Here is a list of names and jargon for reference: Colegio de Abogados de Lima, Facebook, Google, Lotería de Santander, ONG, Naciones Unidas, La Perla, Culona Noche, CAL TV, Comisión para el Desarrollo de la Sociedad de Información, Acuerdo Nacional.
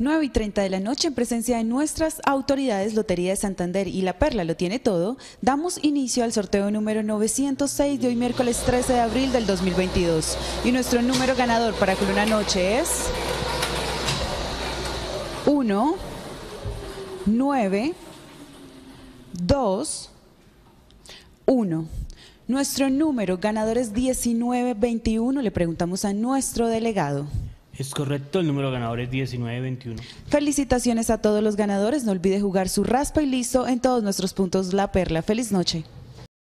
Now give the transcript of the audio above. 9:30 de la noche, en presencia de nuestras autoridades, Lotería de Santander y La Perla lo tiene todo, damos inicio al sorteo número 906 de hoy miércoles 13 de abril del 2022. Y nuestro número ganador para Culona Noche es 1, 9, 2, 1. Nuestro número ganador es 1921. Le preguntamos a nuestro delegado. Es correcto, el número ganador es 1921. Felicitaciones a todos los ganadores. No olvide jugar su raspa y listo en todos nuestros puntos La Perla. Feliz noche.